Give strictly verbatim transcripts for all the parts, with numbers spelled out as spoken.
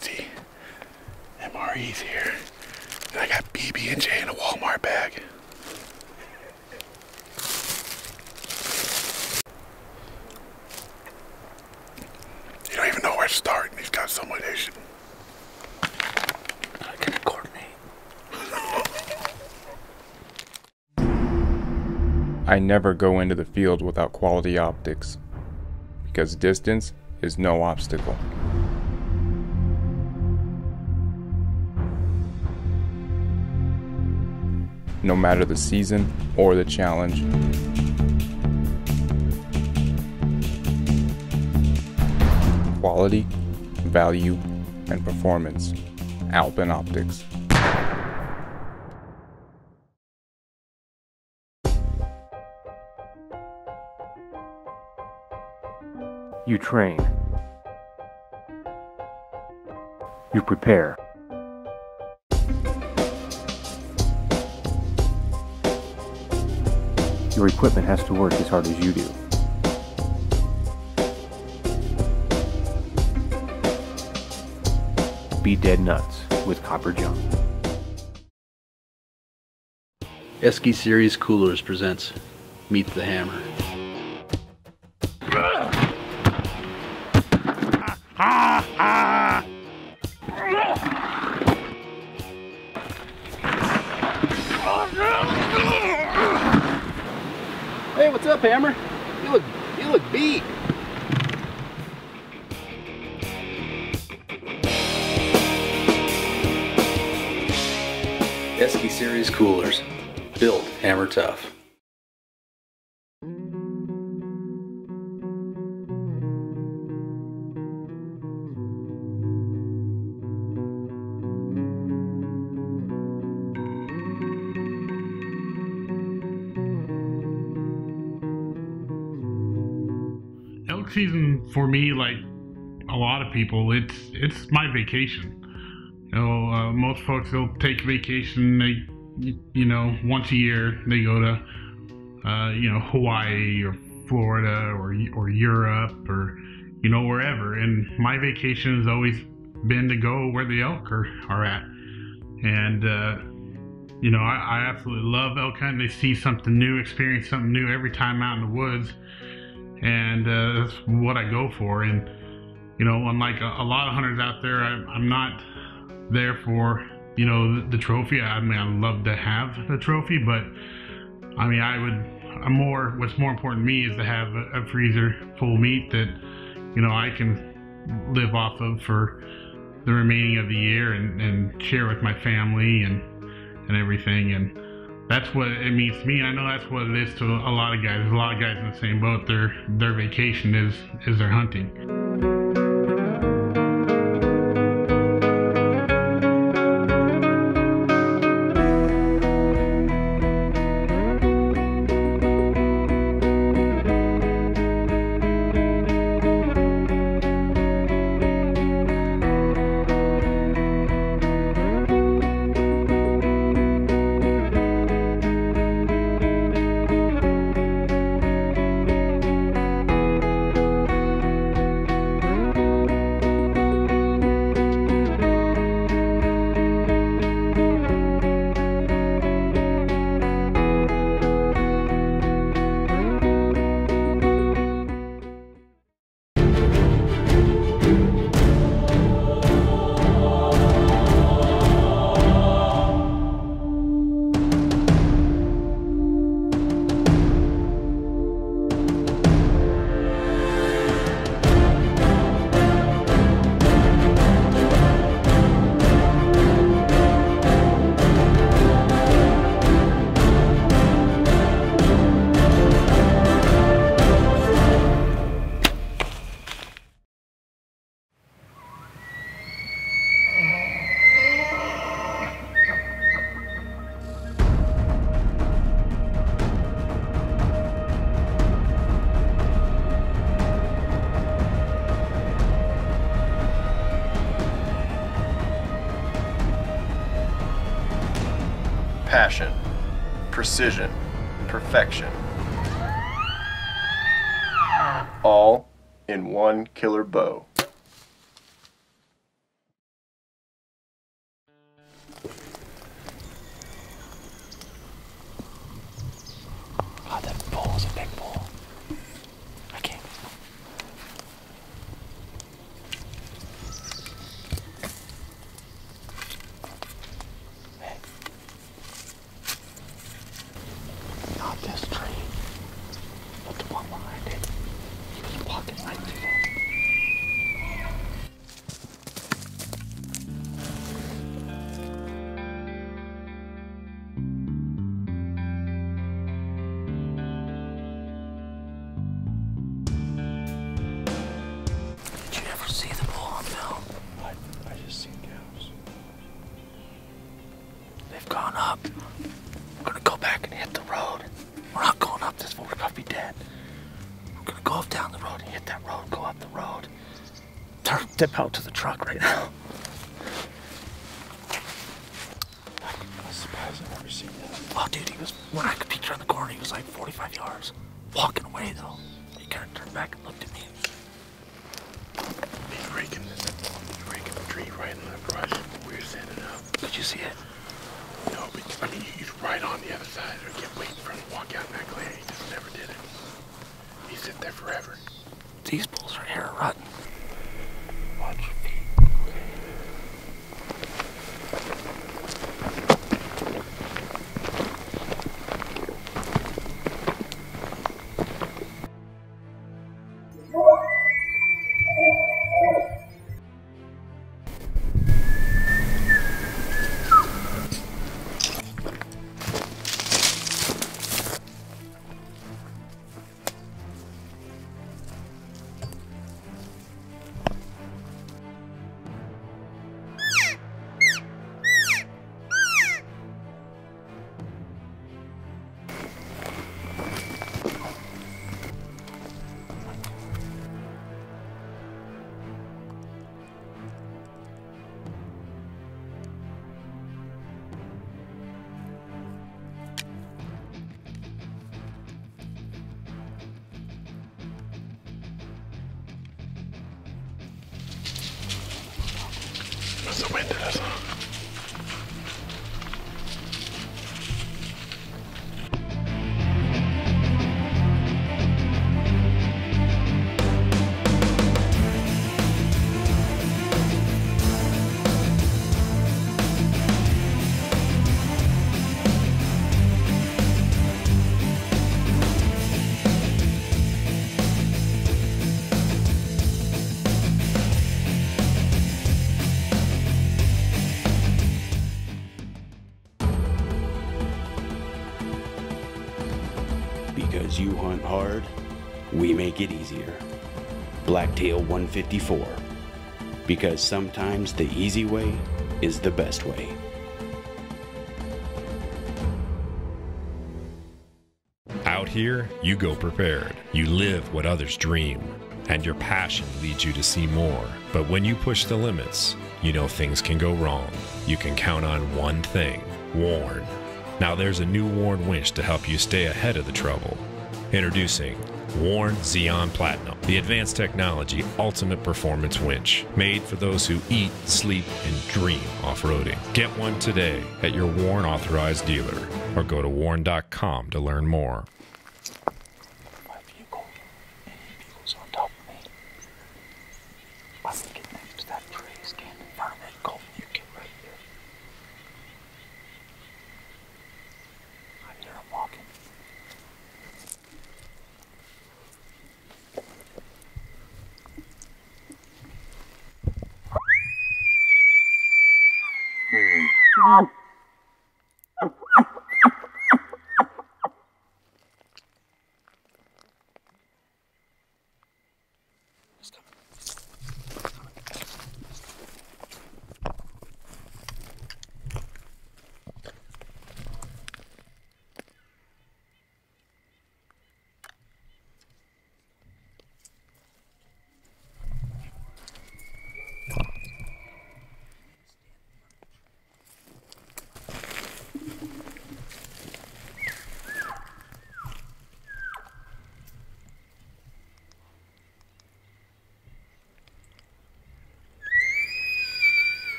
fancy M R Es here. And I got B B and J in a Walmart bag. You don't even know where to start, and he's got some relation. I can coordinate. I never go into the field without quality optics, because distance is no obstacle. No matter the season or the challenge. Quality, value, and performance. AlpenOptics. You train. You prepare. Your equipment has to work as hard as you do. Be Dead Nuts with Copper Jump. Esky Series Coolers presents Meet the Hammer. Hey, what's up, Hammer? You look, you look beat. Esky Series Coolers. Built Hammer Tough. Elk season for me, like a lot of people, it's it's my vacation. You know, uh, most folks, they'll take vacation. They, you know, once a year they go to, uh, you know, Hawaii or Florida or or Europe or, you know, wherever. And my vacation has always been to go where the elk are, are at. And uh, you know, I, I absolutely love elk hunting. They see something new, experience something new every time out in the woods. And uh, that's what I go for. And you know, unlike a, a lot of hunters out there, I, I'm not there for, you know, the, the trophy. I mean, I love to have the trophy, but I mean, I would, I'm more, what's more important to me is to have a, a freezer full of meat that, you know, I can live off of for the remaining of the year and, and share with my family and, and everything. And that's what it means to me, and I know that's what it is to a lot of guys. There's a lot of guys in the same boat. Their their vacation is is their hunting. Passion, precision, perfection. All in one killer bow. Step out to the truck right now. I'm surprised I've never seen that. Oh, dude, he was, when I could peek around the corner, he was like forty-five yards. Walking away, though. He kind of turned back and looked at me. He's raking, he's raking the tree right in the brush. We were standing up. Could you see it? No, but I mean, he's right on the other side. I kept waiting for him to walk out in that glare. He just never did it. He sit there forever. These bulls right here are rotten. You hunt hard, we make it easier. Blacktail one fifty-four, because sometimes the easy way is the best way. Out here, you go prepared. You live what others dream, and your passion leads you to see more. But when you push the limits, you know things can go wrong. You can count on one thing, WARN. Now there's a new WARN winch to help you stay ahead of the trouble. Introducing WARN Xeon Platinum, the advanced technology ultimate performance winch, made for those who eat, sleep, and dream off-roading. Get one today at your WARN authorized dealer or go to warn dot com to learn more. My vehicle, any vehicles on top of me. I can get next to that tree, stand in front of that Colton, you get right here. I hear him walking. Mom.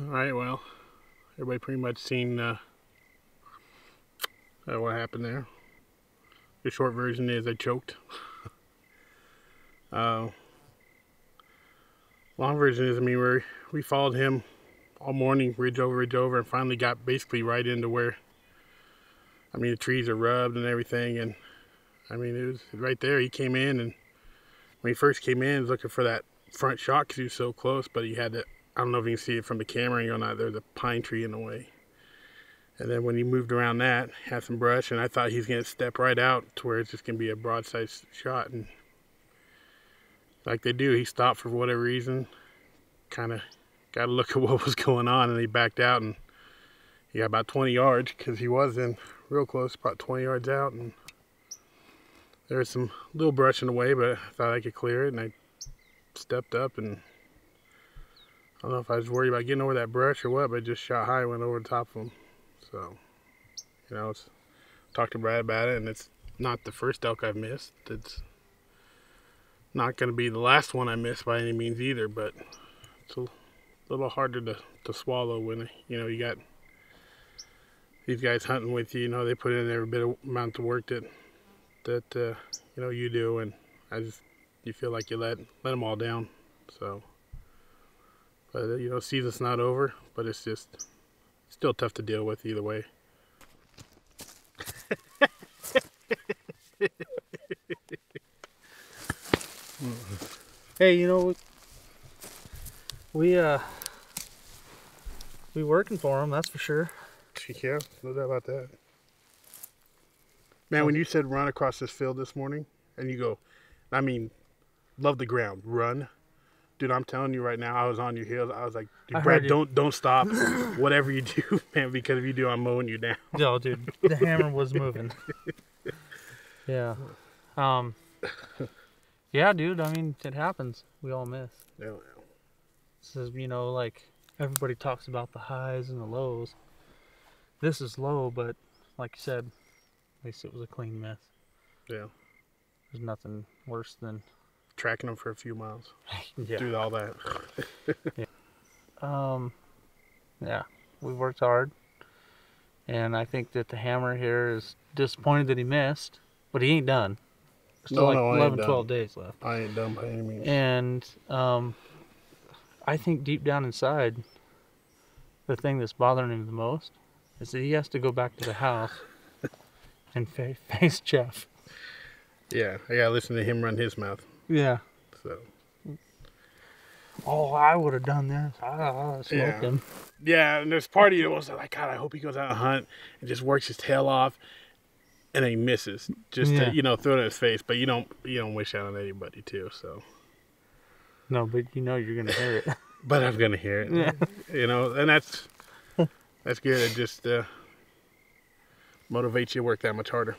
All right, well, everybody pretty much seen uh, uh, what happened there. The short version is I choked. uh, long version is, I mean, we we followed him all morning, ridge over, ridge over, and finally got basically right into where, I mean, the trees are rubbed and everything, and I mean, it was right there. He came in, and when he first came in, he was looking for that front shot because he was so close, but he had that, I don't know if you can see it from the camera or not, there's a pine tree in the way. And then when he moved around that, had some brush, and I thought he's gonna step right out to where it's just gonna be a broadside shot, and like they do, he stopped for whatever reason, kinda got a look at what was going on, and he backed out, and he got about twenty yards, because he was in real close, about twenty yards out, and there was some little brush in the way, but I thought I could clear it, and I stepped up, and I don't know if I was worried about getting over that brush or what, but I just shot high and went over the top of him. So, you know, it's, talked to Brad about it, and it's not the first elk I've missed. It's not going to be the last one I miss by any means either, but it's a little harder to, to swallow when, you know, you got these guys hunting with you. You know, they put in every bit of amount of work that, that uh, you know, you do, and I just, you feel like you let, let them all down, so. But, you know, season's not over, but it's just still tough to deal with either way. Hey, you know, we, uh, we working for them, that's for sure. Yeah, no doubt about that. Man, when you said run across this field this morning, and you go, I mean, love the ground, run. Dude, I'm telling you right now, I was on your heels. I was like, dude, Brad, don't don't stop. Whatever you do, man, because if you do, I'm mowing you down. No, dude, the hammer was moving. Yeah. Um, yeah, dude, I mean, it happens. We all miss. Yeah. This is, you know, like, everybody talks about the highs and the lows. This is low, but like you said, at least it was a clean miss. Yeah. There's nothing worse than tracking them for a few miles. Yeah. Through all that. Yeah. Um, yeah, we worked hard, and I think that the hammer here is disappointed that he missed, but he ain't done. Still no, like no, eleven, twelve days left. I ain't done by any means. And um, I think deep down inside, the thing that's bothering him the most is that he has to go back to the house and fa face Jeff. Yeah, I gotta listen to him run his mouth. Yeah. So. Oh, I would have done this. I, I smoked yeah. him. Yeah, and there's part of you that was like, God, I hope he goes out and hunt and just works his tail off, and then he misses. Just yeah. to, you know, throw it in his face, but you don't you don't wish out on anybody too. So. No, but you know you're gonna hear it. But I'm gonna hear it. Yeah. You know, and that's that's good. It just uh, motivates you to work that much harder.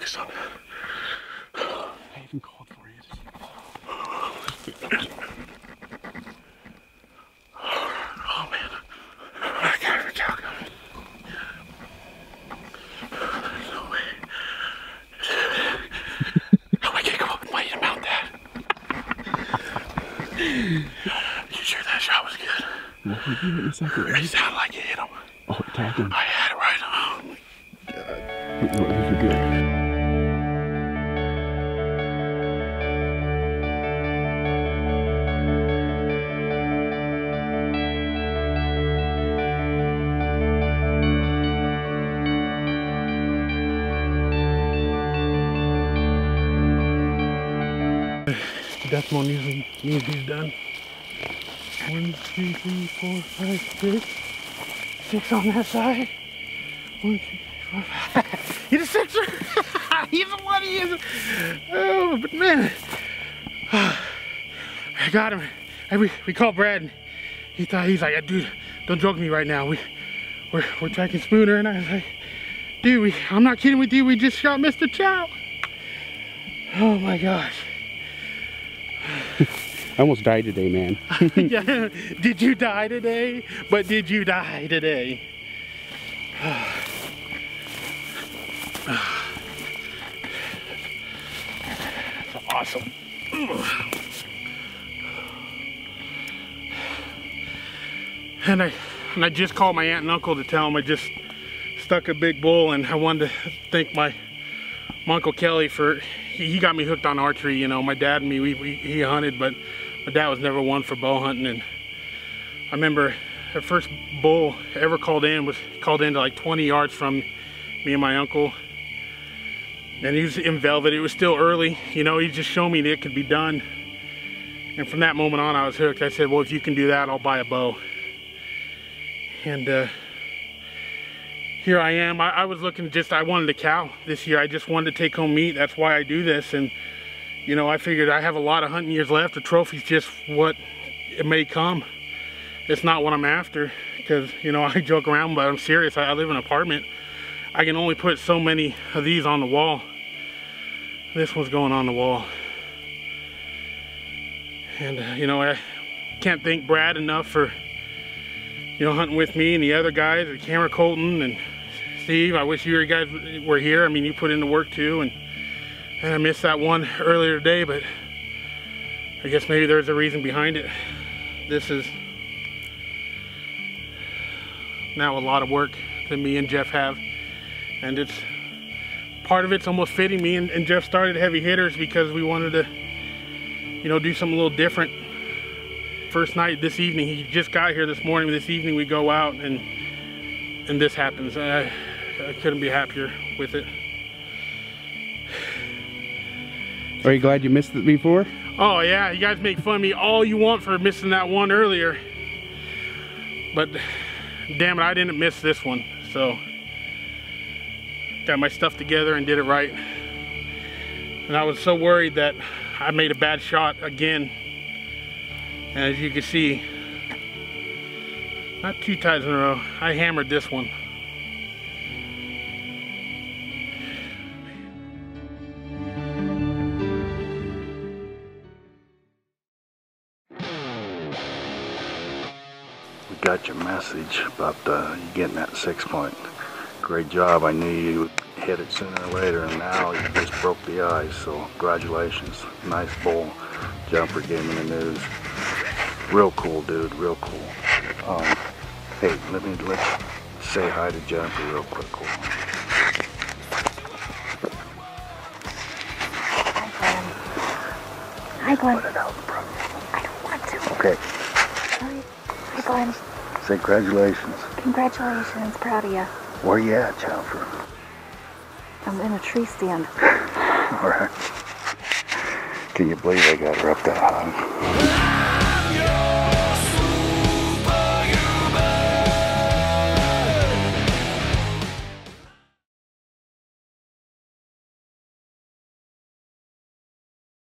focus on that. I even called for you. Oh man, I can't even talk on it. There's no way. How am I gonna come up and wait about that? You sure that shot was good? What were you in a second? It sounded like you hit him. Oh, it happened. I had it right on. Oh my god. No, these are good. That's one usually needs these done. One, two, three, four, five, six. Six on that side. One, two, three, four, five. He's a sixer! He's a one, he is a... Oh, but man. I got him. We, we called Brad and he thought, he's like, dude, don't joke with me right now. We, we're, we're tracking Spooner. And I was like, dude, we, I'm not kidding with you. We just shot Mister Chow. Oh my gosh. I almost died today, man. Yeah. Did you die today? But did you die today? That's awesome. And I, and I just called my aunt and uncle to tell them I just stuck a big bull, and I wanted to thank my My Uncle Kelly for, he, he got me hooked on archery, you know. My dad and me, we, we he hunted, but my dad was never one for bow hunting. And I remember the first bull ever called in was called in to like twenty yards from me and my uncle. And he was in velvet, it was still early. You know, he just showed me that it could be done. And from that moment on, I was hooked. I said, well, if you can do that, I'll buy a bow. And uh, here I am. I, I was looking just, I wanted a cow this year. I just wanted to take home meat. That's why I do this. And, you know, I figured I have a lot of hunting years left. The trophy's just what it may come. It's not what I'm after. Because, you know, I joke around, but I'm serious. I, I live in an apartment. I can only put so many of these on the wall. This one's going on the wall. And, uh, you know, I can't thank Brad enough for, you know, hunting with me and the other guys, Cameron Colton and Steve. I wish you guys were here. I mean, you put in the work too, and and I missed that one earlier today, but I guess maybe there's a reason behind it. This is now a lot of work that me and Jeff have, and it's part of it's almost fitting. Me and, and Jeff started Heavy Hitters because we wanted to, you know, do something a little different. First night this evening, he just got here this morning. This evening we go out and and this happens. I, I couldn't be happier with it. Are you glad you missed it before? Oh yeah, you guys make fun of me all you want for missing that one earlier. But damn it, I didn't miss this one. So got my stuff together and did it right. And I was so worried that I made a bad shot again. As you can see, not two times in a row, I hammered this one. We got your message about uh, you getting that six point. Great job, I knew you would hit it sooner or later, and now you just broke the ice, so congratulations. Nice bull. Jumper gave me the news. Real cool dude, real cool. Um, hey, let me let's say hi to Jumper real quick. Cool. Hi, Glenn. Put it out in front of you. I don't want to. Okay. Hi, Glenn. Say congratulations. Congratulations, proud of you. Where you at, Jumper? I'm in a tree stand. All right. Can you believe I got her up that high?